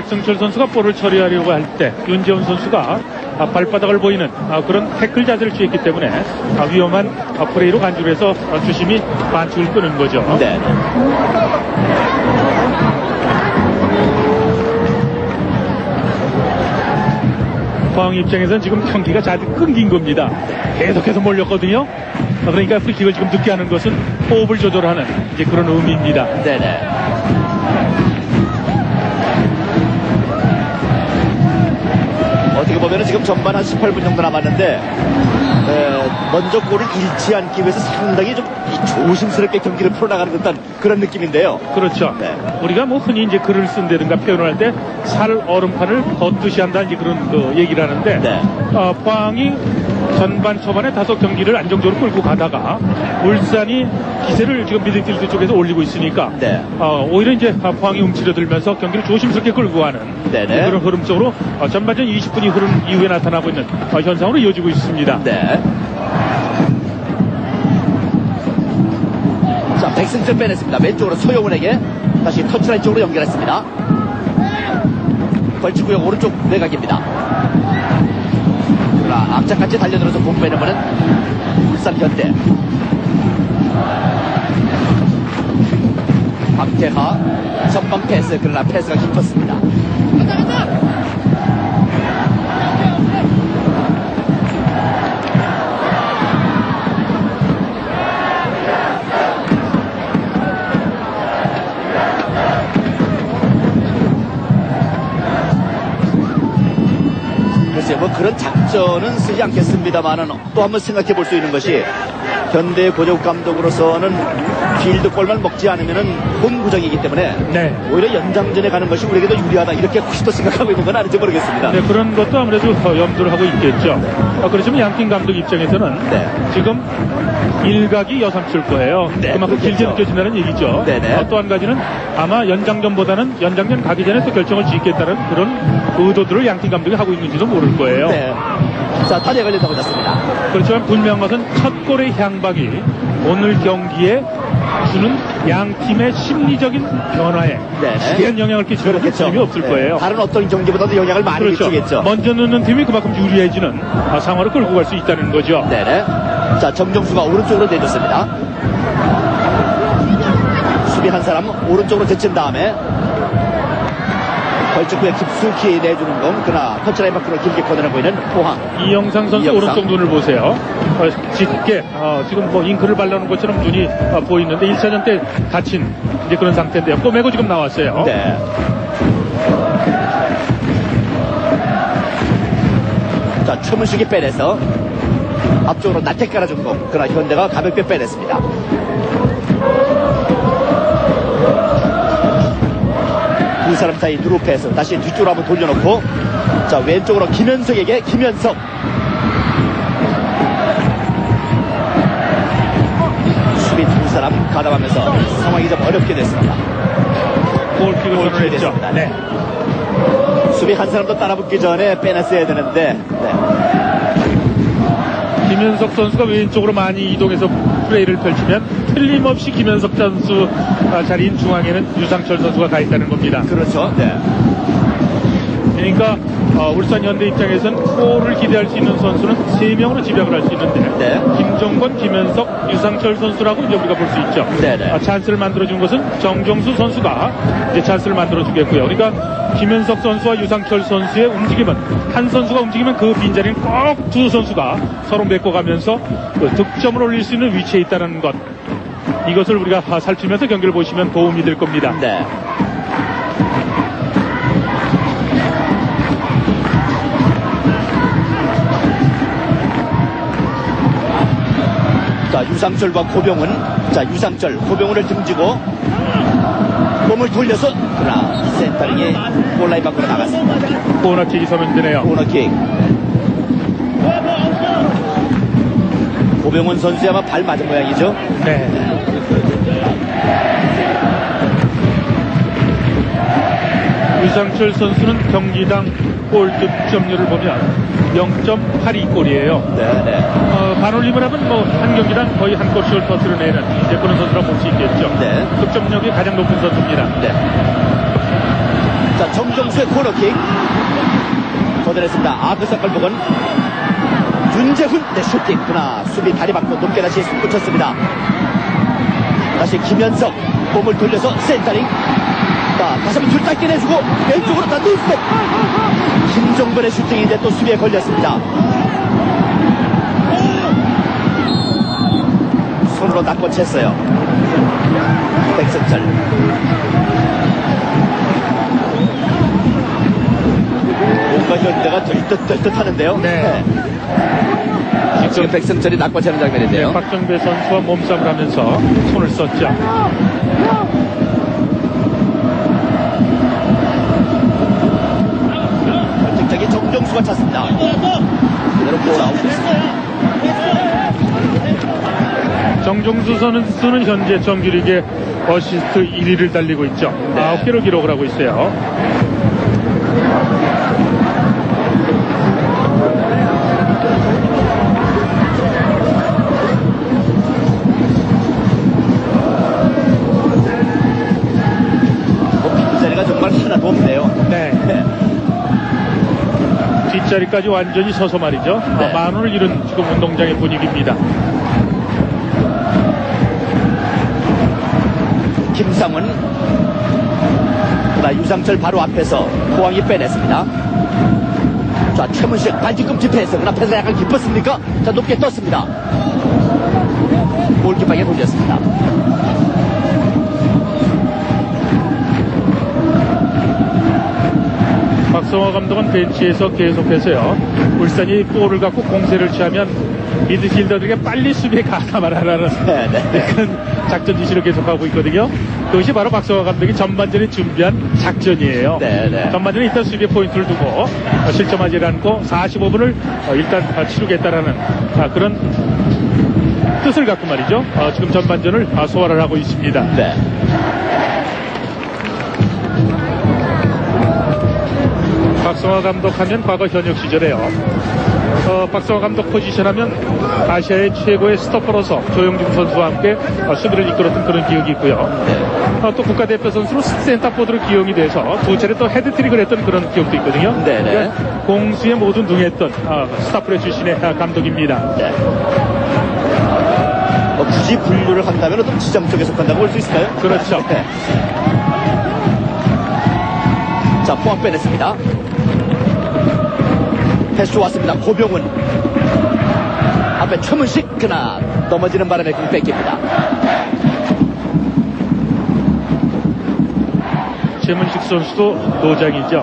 백승철 선수가 볼을 처리하려고 할 때 윤재훈 선수가 아, 발바닥을 보이는 아, 그런 태클 자세를 취했기 때문에 아, 위험한 아, 플레이로 간주를 해서 아, 주심이 반칙을 끄는 거죠. 네. 포항 입장에서는 지금 경기가 잘 끊긴 겁니다. 계속해서 몰렸거든요. 아, 그러니까 프리킥을 지금 늦게 하는 것은 호흡을 조절하는 이제 그런 의미입니다. 네네. 어떻게 보면 지금 전반 한 십팔 분 정도 남았는데 에, 먼저 골을 잃지 않기 위해서 상당히 좀 조심스럽게 경기를 풀어나가는 듯한 그런 느낌인데요. 그렇죠. 네. 우리가 뭐 흔히 이제 글을 쓴다든가 표현을 할 때 살 얼음판을 걷듯이 한다는 그런 그 얘기를 하는데 네. 어, 포항이 전반 초반에 다소 경기를 안정적으로 끌고 가다가 울산이 기세를 지금 미드필드 쪽에서 올리고 있으니까 네. 어, 오히려 이제 포항이 움츠려들면서 경기를 조심스럽게 끌고 가는 네네. 그런 흐름 쪽으로 어, 전반전 이십 분이 흐른 이후에 나타나고 있는 어, 현상으로 이어지고 있습니다. 네. 자, 백승철 빼냈습니다. 왼쪽으로 서영훈에게 다시 터치라인 쪽으로 연결했습니다. 벌칙구역 오른쪽 외곽입니다. 그러나 앞자까지 달려들어서 공부해 넘어는 울산 현대. 박태하 첫번 패스, 그러나 패스가 깊었습니다. 글쎄요, 뭐 그런 작전은 쓰지 않겠습니다만은 또 한번 생각해 볼 수 있는 것이, 현대 고정 감독으로서는 필드골만 먹지 않으면은 홈 구장이기 때문에 네. 오히려 연장전에 가는 것이 우리에게도 유리하다, 이렇게 혹시 또 생각하고 있는 건 아닌지 모르겠습니다. 네, 그런 것도 아무래도 더 염두를 하고 있겠죠. 아, 그렇지만 양팀 감독 입장에서는 네. 지금 일각이 여삼칠 거예요. 네, 그만큼 그렇겠죠. 길게 느껴진다는 얘기죠. 아, 또 한 가지는 아마 연장전보다는 연장전 가기 전에 또 결정을 짓겠다는 그런 의도들을 양팀 감독이 하고 있는지도 모를 거예요. 네. 자, 다리에 걸린다고 잤습니다. 그렇지만 분명한 것은 첫 골의 향방이 오늘 경기에 주는 양팀의 심리적인 변화에 큰 영향을 끼치는 그렇겠죠. 팀이 없을 네. 거예요. 다른 어떤 경기보다도 영향을 많이 그렇죠. 끼치겠죠. 먼저 넣는 팀이 그만큼 유리해지는 상황을 끌고 갈 수 있다는 거죠. 네네. 자, 정정수가 오른쪽으로 내줬습니다. 수비 한 사람 오른쪽으로 제친 다음에 벌칙구에 깊숙이 내주는 공, 그러나 터치라인 밖으로 길게 걷어내고 있는 포항. 이영상 선수 이영상. 오른쪽 눈을 보세요. 어, 짙게 어, 지금 뭐 잉크를 발라놓은 것처럼 눈이 어, 보이는데 일 차전 때 다친 이제 그런 상태인데요. 꼬매고 지금 나왔어요. 네. 자, 최문식이 빼내서 앞쪽으로 나태 깔아준 공, 그러나 현대가 가볍게 빼냈습니다. 두 사람 사이 누룹해서 다시 뒤쪽으로 한번 돌려놓고, 자, 왼쪽으로 김현석에게 김현석. 수비 두 사람 가담하면서 상황이 좀 어렵게 됐습니다. 골킥을 선언했습니다. 네. 수비 한 사람도 따라붙기 전에 빼냈어야 되는데 네. 김현석 선수가 왼쪽으로 많이 이동해서 플레이를 펼치면 틀림없이 김현석 선수 자리인 중앙에는 유상철 선수가 가 있다는 겁니다. 그렇죠. 네. 그러니까 어, 울산 현대 입장에서는 골을 기대할 수 있는 선수는 세 명으로 집약을 할 수 있는데 네. 김종권, 김현석, 유상철 선수라고 이제 우리가 볼 수 있죠. 네, 네. 아, 찬스를 만들어준 것은 정정수 선수가 이제 찬스를 만들어주겠고요. 그러니까 김현석 선수와 유상철 선수의 움직임은, 한 선수가 움직이면 그 빈자리는 꼭 두 선수가 서로 메꿔가면서 그 득점을 올릴 수 있는 위치에 있다는 것, 이것을 우리가 살피면서 경기를 보시면 도움이 될 겁니다. 네. 자, 유상철과 고병훈. 자, 유상철 고병훈을 등지고 몸을 돌려서, 그러나 센터링이 골라인 밖으로 나갔습니다. 코너킥이 선언되네요. 코너킥. 고병훈 선수의 아마 발 맞은 모양이죠. 네. 유상철 선수는 경기당 골 득점률을 보면 영 점 팔이 골이에요. 네, 네. 어, 반올림을 하면 뭐 한 경기당 거의 한 골씩을 터뜨려내는 이제 그런 선수라고 볼 수 있겠죠. 네. 득점력이 가장 높은 선수입니다. 네. 자, 정정수의 코너킥 거들했습니다. 앞에서 걸복은 윤재훈 네, 슈팅, 그러나 수비 다리 받고 높게 다시 붙였습니다. 다시 김현석 몸을 돌려서 센터링. 자, 다시 한번 둘 다 깨내주고 왼쪽으로 다 누스백. 김종건의 슈팅인데 또 수비에 걸렸습니다. 손으로 낚고 챘어요. 백승철. 뭔가 현대가 들뜻들뜻 하는데요. 네. 네. 지금 백승철이 낚고 채는 장면인데요. 네, 박정배 선수와 몸싸움을 하면서 손을 썼죠. 정정수가 찼습니다. 그대로 골아웃. 정정수 선수는 현재 정규리그 어시스트 일 위를 달리고 있죠. 네. 아홉 개를 기록을 하고 있어요. 빈자리가 정말 하나도 없네요. 네. 뒷자리까지 완전히 서서 말이죠. 네. 만원을 잃은 지금 운동장의 분위기입니다. 김상훈, 자, 유상철 바로 앞에서 포항이 빼냈습니다. 자, 최문식 반지꿈치 패스. 앞에서 약간 깊었습니까? 자, 높게 떴습니다. 골키방에 돌렸습니다. 박성화 감독은 벤치에서 계속해서요, 울산이 볼을 갖고 공세를 취하면 미드필더들에게 빨리 수비에 가담을 하라는 네, 네. 그런 작전 지시를 계속하고 있거든요. 그것이 바로 박성화 감독이 전반전에 준비한 작전이에요. 네, 네. 전반전에 일단 수비에 포인트를 두고 실점하지 않고 사십오 분을 일단 치르겠다라는 그런 뜻을 갖고 말이죠. 지금 전반전을 소화를 하고 있습니다. 네. 박성화 감독하면 과거 현역 시절에요. 어, 박성화 감독 포지션하면 아시아의 최고의 스토퍼로서 조영준 선수와 함께 어, 수비를 이끌었던 그런 기억이 있고요. 어, 또 국가대표 선수로 센터포드로 기용이 돼서 두 차례 또 헤드트릭을 했던 그런 기억도 있거든요. 그러니까 공수에 모두 능했던 어, 스타프레 출신의 감독입니다. 네. 어, 굳이 분류를 한다면 어떤 지점 쪽에 속한다고 볼 수 있을까요? 그렇죠. 네. 자, 포항 빼냈습니다. 패스 좋았습니다. 고병훈 앞에 최문식, 그나 넘어지는 바람에 공 뺏깁니다. 최문식 선수도 노장이죠.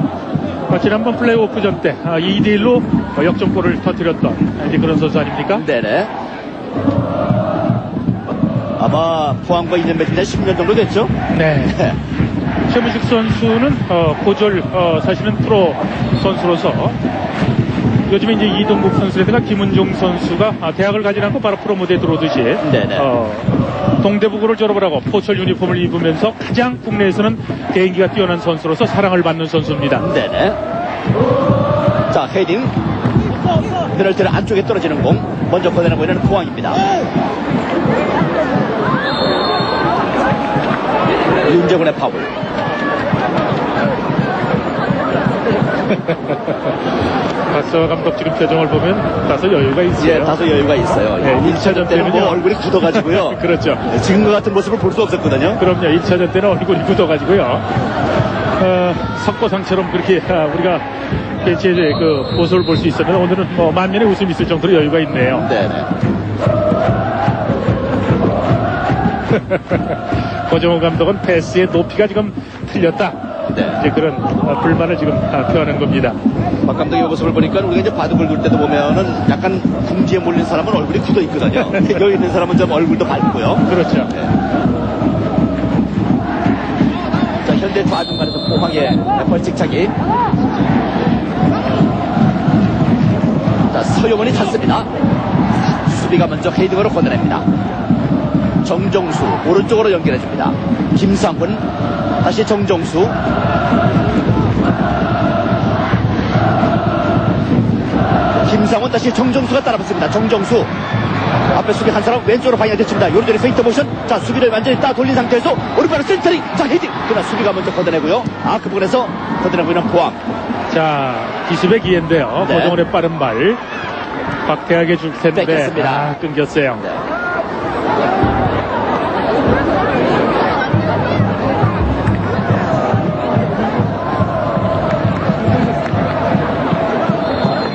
지난번 플레이오프전 때 이 대 일로 역전골을 터뜨렸던 이제 그런 선수 아닙니까? 네네. 아마 포항과 이 년 매치인데 십 년 정도 됐죠? 네. 최문식 선수는 어, 고졸 어, 사실은 프로 선수로서 요즘에 이제 이동국 선수라든가 김은종 선수가 대학을 가지 않고 바로 프로 무대에 들어오듯이 어, 동대부고를 졸업을 하고 포철 유니폼을 입으면서 가장 국내에서는 개인기가 뛰어난 선수로서 사랑을 받는 선수입니다. 네네. 자, 헤딩. 페널티를 안쪽에 떨어지는 공 먼저 걷어내고 있는 포항입니다. 윤재훈의 파울. 박성화 감독 지금 표정을 보면 다소 여유가 있어요. 예, 다소 여유가 있어요. 네, 일 차전 때는 뭐 얼굴이 굳어가지고요. 그렇죠. 지금과 같은 모습을 볼 수 없었거든요. 그럼요. 이 차전 때는 얼굴이 굳어가지고요. 어, 석고상처럼 그렇게 어, 우리가 벤치에 그 모습을 볼 수 있었는데 오늘은 뭐 만면의 웃음이 있을 정도로 여유가 있네요. 네네. 고정훈 감독은 패스의 높이가 지금 틀렸다. 네. 이제 그런 어, 불만을 지금 어, 표현한 겁니다. 박 감독의 모습을 보니까 우리가 이제 바둑을 둘 때도 보면은 약간 궁지에 몰린 사람은 얼굴이 굳어 있거든요. 여유 있는 사람은 좀 얼굴도 밝고요. 그렇죠. 네. 자, 현대 좌중간에서 포항의 벌칙차기. 자, 서영원이 찼습니다. 수비가 먼저 헤딩으로 건네냅니다. 정정수 오른쪽으로 연결해줍니다. 김상훈 다시 정정수. 김상훈 다시 정정수가 따라붙습니다. 정정수 앞에 수비 한 사람 왼쪽으로 방향됐습니다. 요리조리 페인트 모션. 자, 수비를 완전히 따 돌린 상태에서 오른발로 센터링. 자, 헤딩. 그러나 수비가 먼저 걷어내고요. 아, 그 부분에서 걷어내고 있는 포항. 자, 기습의 기회인데요. 네. 고정훈의 빠른 발. 박태학의 줄 텐데 뺏겼습니다. 아, 끊겼어요. 네.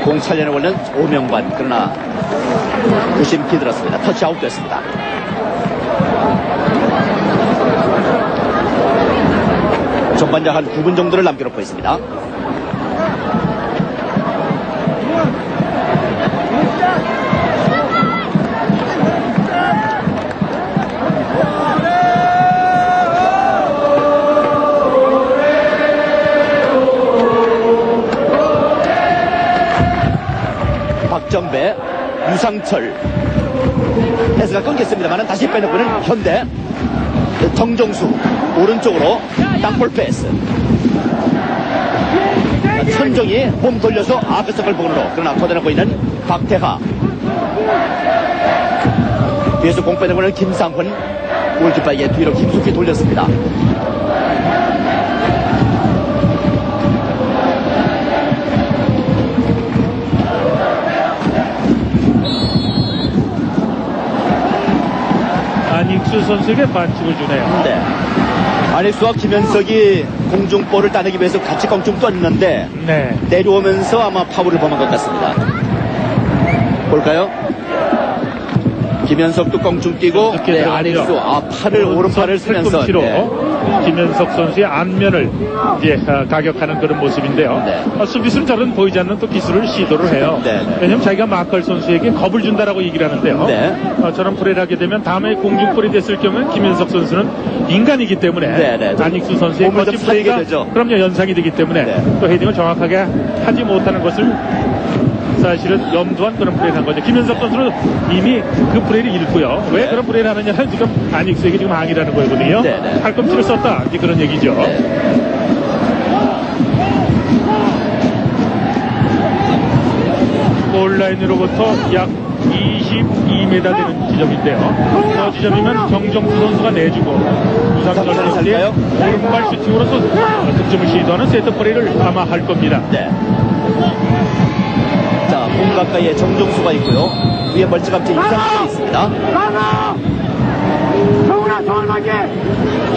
공 살려내 올린 오명관, 그러나 부심 기들었습니다. 터치아웃 됐습니다. 전반전 한 구 분 정도를 남겨놓고 있습니다. 정배, 유상철 패스가 끊겼습니다만 다시 빼놓고는 현대 정정수 오른쪽으로 땅볼 패스. 천정이 몸 돌려서 아크서클 부근으로, 그러나 걷어내고 있는 박태하. 뒤에서 공 빼놓고는 김상훈 골키퍼에게 뒤로 깊숙이 돌렸습니다. 선수에게 반칙을 주네요. 네. 안익수와 김현석이 공중볼을 따내기 위해서 같이 공중 떴는데 네. 내려오면서 아마 파울을 범한 것 같습니다. 볼까요? 김현석도 껑충 뛰고 네, 안익수 아, 팔을 오른팔을 쓰면서 네. 김현석 선수의 안면을 이제 아, 가격하는 그런 모습인데요. 네. 아, 수비수는 저런 보이지 않는 또 기술을 시도를 해요. 네, 네. 왜냐하면 자기가 마컬 선수에게 겁을 준다라고 얘기를 하는데요. 네. 아, 저런 플레이를 하게 되면 다음에 공중볼이 됐을 경우는 김현석 선수는 인간이기 때문에 네, 네. 안익수 선수의 거친 플레이가 그럼요 연상이 되기 때문에 네. 또 헤딩을 정확하게 하지 못하는 것을 사실은 염두한 그런 플레이를 한 거죠. 김현석 선수는 이미 그 플레이를 읽고요. 왜 네. 그런 플레이를 하느냐는 지금 안익수에게 지금 항의라는 거거든요. 네, 네. 팔꿈치를 썼다. 이제 그런 얘기죠. 네. 골라인으로부터 약 이십이 미터 되는 지점인데요. 저 지점이면 정정수 선수가 내주고 유상철 선수의 오른발 슈팅으로서 득점을 시도하는 세트 플레이를 아마 할 겁니다. 네. 공 가까이에 정정수가 있고요. 위에 멀찌감치 이상수가 있습니다.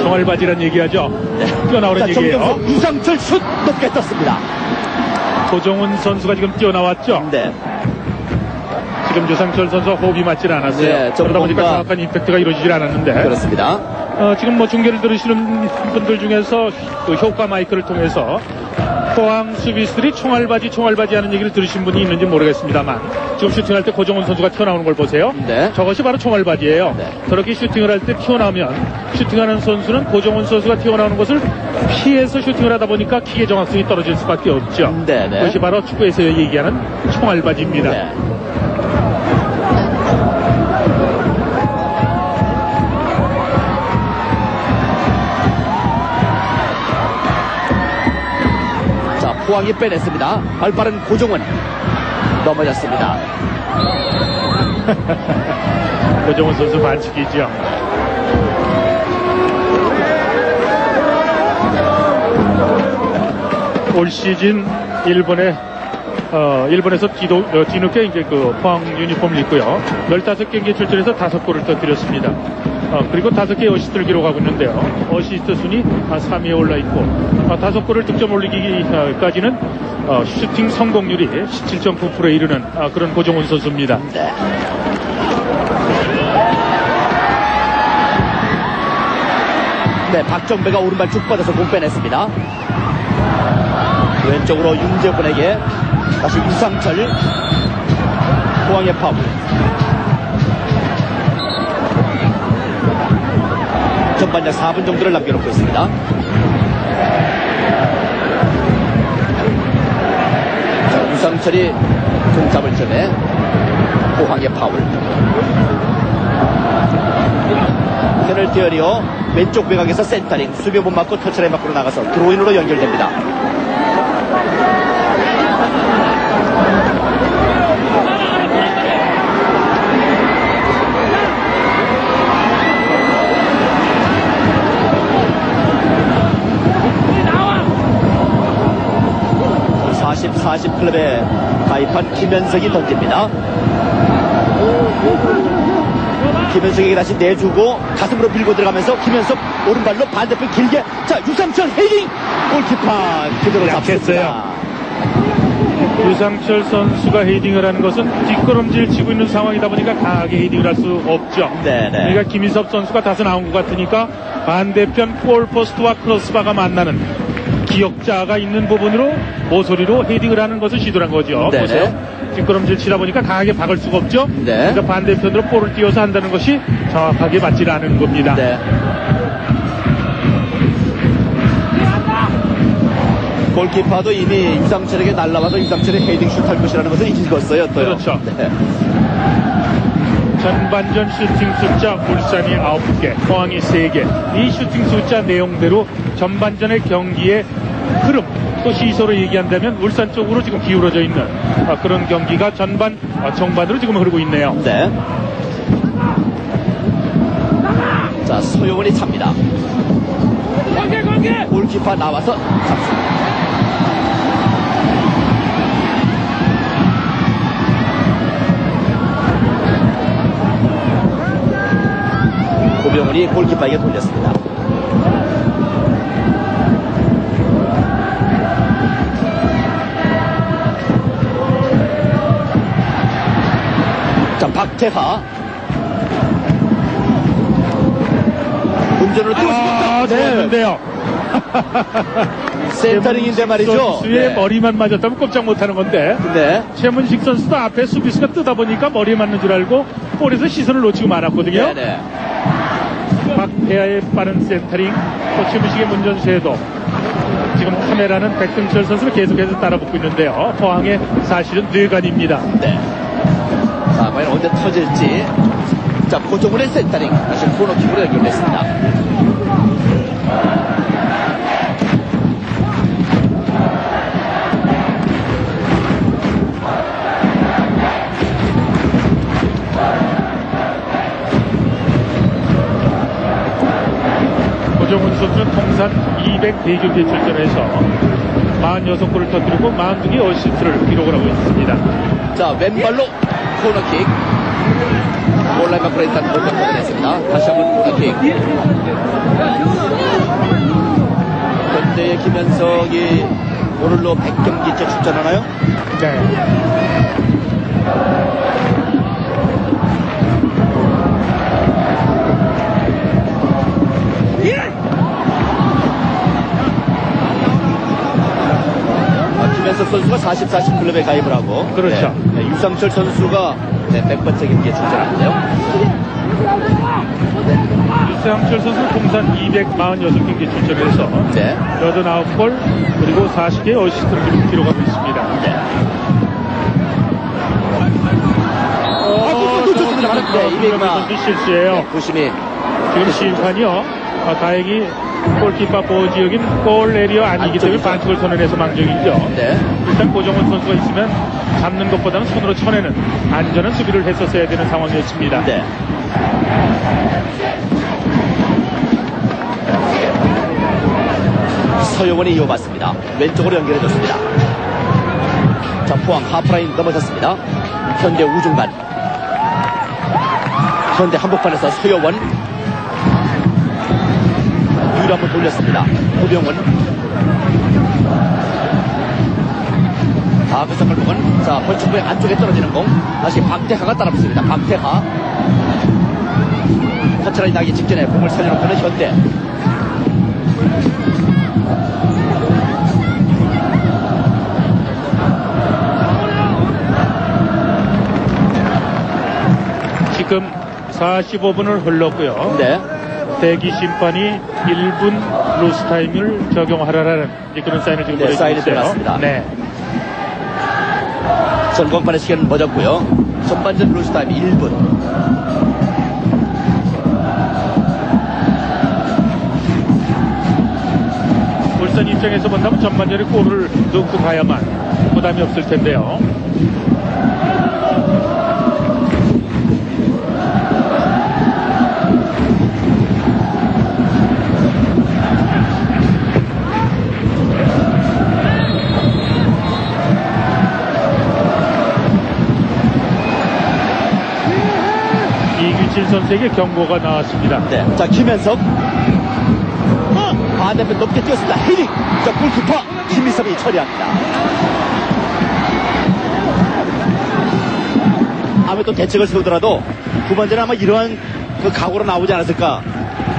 정얼바지란 얘기하죠. 네. 뛰어나오는 얘기예요. 유상철 슛 높게 떴습니다. 고정훈 선수가 지금 뛰어나왔죠. 네. 지금 유상철 선수 호흡이 맞질 않았어요. 네, 그러다 보니까 정확한 임팩트가 이루어지질 않았는데. 그렇습니다. 어, 지금 뭐 중계를 들으시는 분들 중에서 그 효과 마이크를 통해서 포항 수비수들이 총알바지 총알바지 하는 얘기를 들으신 분이 있는지 모르겠습니다만 지금 슈팅할 때 고정훈 선수가 튀어나오는 걸 보세요. 네. 저것이 바로 총알바지예요. 네. 저렇게 슈팅을 할 때 튀어나오면 슈팅하는 선수는 고정훈 선수가 튀어나오는 것을 피해서 슈팅을 하다 보니까 킥의 정확성이 떨어질 수밖에 없죠. 네, 네. 그것이 바로 축구에서 얘기하는 총알바지입니다. 네. 포항이 빼냈습니다. 발빠른 고정훈 넘어졌습니다. 고정훈 선수 반칙이죠. 올 시즌 일본에 어, 일본에서 뒤도, 어, 뒤늦게 이제 그 포항 유니폼을 입고요. 열다섯 경기에 출전해서 다섯 골을 터뜨렸습니다. 어, 그리고 다섯 개의 어시스트를 기록하고 있는데요. 어시스트 순위 아, 삼 위에 올라있고 아, 다섯 골을 득점 올리기까지는 어, 슈팅 성공률이 십칠 점 구 퍼센트에 이르는 아, 그런 고정훈 선수입니다. 네. 네, 박정배가 오른발 쭉 뻗어서 공 빼냈습니다. 왼쪽으로 윤재훈에게 다시 유상철 포항의 파울. 전반 약 사 분 정도를 남겨놓고 있습니다. 자, 유상철이 공 잡을 전에 포항의 파울. 페널티 어리어 왼쪽 외곽에서 센터링 수비 못 맞고 터치라인 밖으로 나가서 드로인으로 연결됩니다. 사십 클럽에 가입한 김현석이 던집니다. 김현석에게 다시 내주고 가슴으로 밀고 들어가면서 김현석 오른발로 반대편 길게 자 유상철 헤딩 골키퍼 그대로 잡혔어요. 유상철 선수가 헤딩을 하는 것은 뒷걸음질 치고 있는 상황이다 보니까 강하게 헤딩을 할 수 없죠. 네네. 그러니까 김희섭 선수가 다소 나온 것 같으니까 반대편 골포스트와 크로스바가 만나는 기역자가 있는 부분으로 모서리로 헤딩을 하는 것을 시도한 거죠. 네네. 보세요. 뒷걸음질 치다 보니까 강하게 박을 수가 없죠. 네. 그러니까 반대편으로 볼을 띄워서 한다는 것이 정확하게 맞지 않은 겁니다. 네. 골키퍼도 이미 유상철에게 날라와서 유상철의 헤딩슛 할 것이라는 것을 읽었어요. 또요. 그렇죠. 네. 전반전 슈팅 숫자 울산이 아홉 개, 포항이 세 개. 이 슈팅 숫자 내용대로 전반전의 경기의 흐름, 또 시소로 얘기한다면 울산 쪽으로 지금 기울어져 있는 그런 경기가 전반, 정반으로 지금 흐르고 있네요. 네. 자, 서영원이 찹니다. 공개, 공개! 골키퍼 나와서 잡습니다. 김현철이 골키퍼에게 돌렸습니다. 자, 박태하 운전을 뚫고 아, 좋았는데요. 센터링인데 말이죠. 수의 네. 머리만 맞았다면 꼼짝 못하는 건데. 네. 최문식 선수도 앞에 수비수가 뜨다 보니까 머리에 맞는 줄 알고 볼에서 시선을 놓치고 말았거든요. 네네. 박태하의 빠른 센터링, 또 최문식의 문전수에도 지금 카메라는 백승철 선수를 계속해서 따라붙고 있는데요. 포항의 사실은 뇌관입니다. 네. 자, 과연 언제 터질지. 자, 고정훈의 센터링 다시 코너킥으로 연결됐습니다. 고정훈 선수는 통산 이백네 경기 출전해서 사십육 골을 터뜨리고 사십이 개 어시스트를 기록을 하고 있습니다. 자, 왼발로 코너킥. 온라인 밖으로 일단 돌격하게 됐습니다. 다시 한번 코너킥. 현재 김현석이 오늘로 백 경기째 출전하나요? 네. 김현석 선수가 사십사 시 클럽에 가입을 하고 그렇죠. 네, 네, 유상철 선수가 네, 백 번째 경기에 출전하는데요. 유상철 선수는 통산 이백사십육 경기에 출전해서 네. 팔십구 골 그리고 사십 개 어시스트를 기록하고 있습니다. 네. 어, 아, 그거 놓쳤습니다. 이백사 실수예요. 고심이 지금 심판이요. 아, 다행히 골키퍼 보호지역인 골 에리어 아니기 때문에 반칙을 선언해서 망정이죠. 네. 일단 고정훈 선수가 있으면 잡는 것보다는 손으로 쳐내는 안전한 수비를 했었어야 되는 상황이었습니다. 네. 서영원이 이어봤습니다. 왼쪽으로 연결해줬습니다. 자, 포항 하프라인 넘어섰습니다. 현대 우중간, 현대 한복판에서 서영원 한번 돌렸습니다. 고병훈 아, 그상을 보건 자, 벌칙부의 안쪽에 떨어지는 공 다시 박태하가 따라붙습니다. 박태하 커트라인 나기 직전에 공을 살려놓고 는 현대 지금 사십오 분을 흘렀고요. 네. 대기 심판이 일 분 로스타임을 적용하라라는 그런 사인을 지금 보내주고 네, 있어요. 네. 전광판의 시간은 늦었고요. 전반전 로스타임 일 분. 울산 입장에서 본다면 전반전에 골을 넣고 가야만 부담이 없을 텐데요. 이규칠 선수에게 경고가 나왔습니다. 네. 자, 김현석 반대편 높게 뛰었습니다. 헤딩. 자, 골키퍼 김희섭이 처리합니다. 아무래도 대책을 세우더라도 후반전에 아마 이러한 그 각오로 나오지 않았을까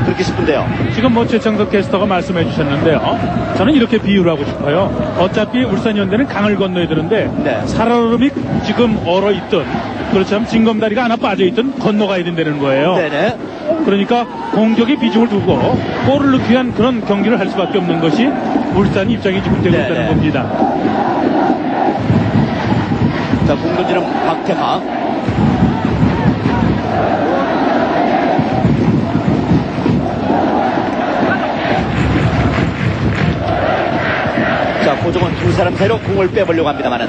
그렇게 싶은데요. 지금 뭐 최창석 캐스터가 말씀해 주셨는데요. 저는 이렇게 비유를 하고 싶어요. 어차피 울산현대는 강을 건너야 되는데 네. 살얼음이 지금 얼어있던 그렇지만 징검다리가 하나 빠져있던 건너가야 된다는 거예요. 네네. 그러니까 공격의 비중을 두고 골을 넣기 위한 그런 경기를 할 수밖에 없는 것이 울산 입장이 지금 되고 네네. 있다는 겁니다. 자, 공격진은 박태하 자, 고정은 두 사람 새로 공을 빼보려고 합니다만은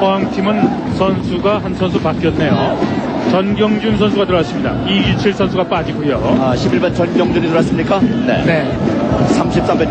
포항팀은 선수가 한 선수 바뀌었네요. 전경준 선수가 들어왔습니다. 이규칠 선수가 빠지고요. 아, 십일 번 전경준이 들어왔습니까? 네. 네. 삼십삼 번